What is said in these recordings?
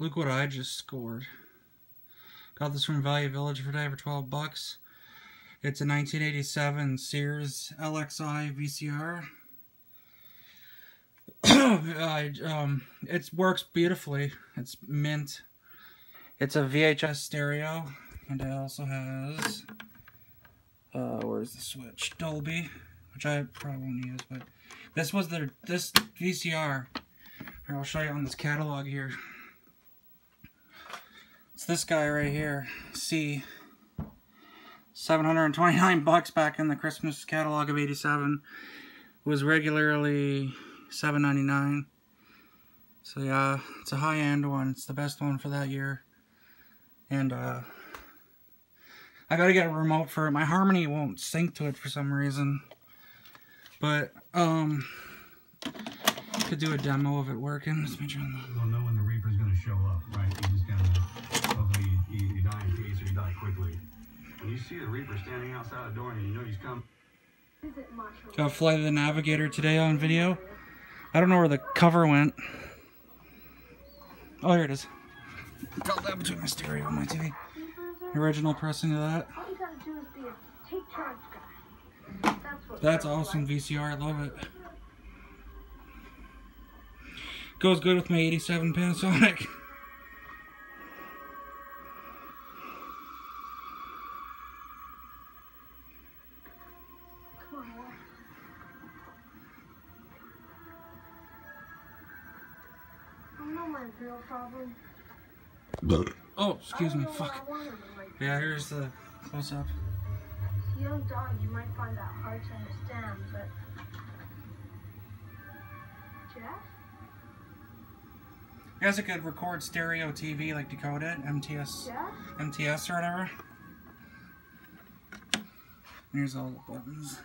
Look what I just scored. Got this from Value Village for today for $12. It's a 1987 Sears LXI VCR. It works beautifully. It's mint. It's a VHS stereo, and it also has, where's the switch? Dolby, which I probably won't use, but this was this VCR. Here, I'll show you on this catalog here. It's this guy right here. C. $729 back in the Christmas catalog of '87. Was regularly $799. So yeah, it's a high-end one. It's the best one for that year. And I gotta get a remote for it. My Harmony won't sync to it for some reason. But could do a demo of it working. Let's make sure. You'll know when the Reaper's gonna show up, right? You just gotta, hopefully you die in peace or you die quickly. When you see the Reaper standing outside the door and you know he's come. Got Flight of the Navigator today on video. I don't know where the cover went. Oh, here it is. Felt that between my stereo and my TV. Original pressing of that. All you gotta do is be a take charge guy. That's awesome VCR. I love it. Goes good with my '87 Panasonic. Oh, excuse me, fuck. Yeah, here's the close-up. Young dog, you might find that hard to understand, but... Jeff? You guys could record stereo TV, like decode it, MTS, Jeff? MTS or whatever. Here's all the buttons.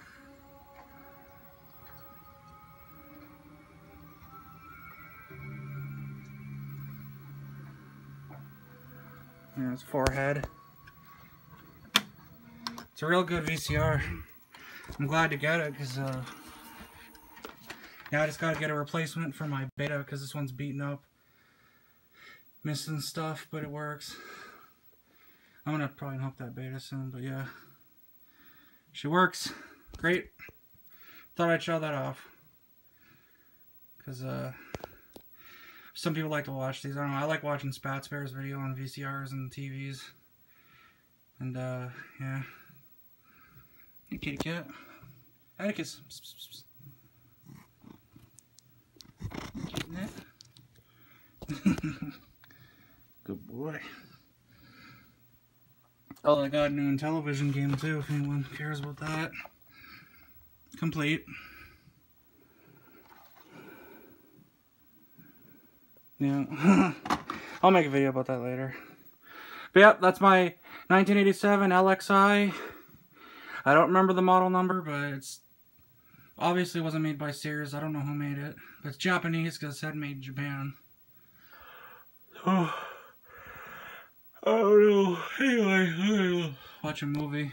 And his forehead. It's a real good VCR. I'm glad to get it because now I just gotta get a replacement for my Beta because this one's beaten up, missing stuff, but it works. I'm gonna probably hump that Beta soon, but yeah, she works great. Thought I'd show that off because some people like to watch these. I don't know, I like watching Spats Bear's video on VCRs and TVs. And, yeah. Hey, kitty cat. Atticus. Getting it. Good boy. Oh, I got a new Intellivision game, too, if anyone cares about that. Complete. Yeah, I'll make a video about that later. But yeah, that's my 1987 LXI. I don't remember the model number, but it's obviously wasn't made by Sears. I don't know who made it, but it's Japanese because it said made in Japan. Oh, I don't know. Anyway, watch a movie.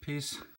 Peace.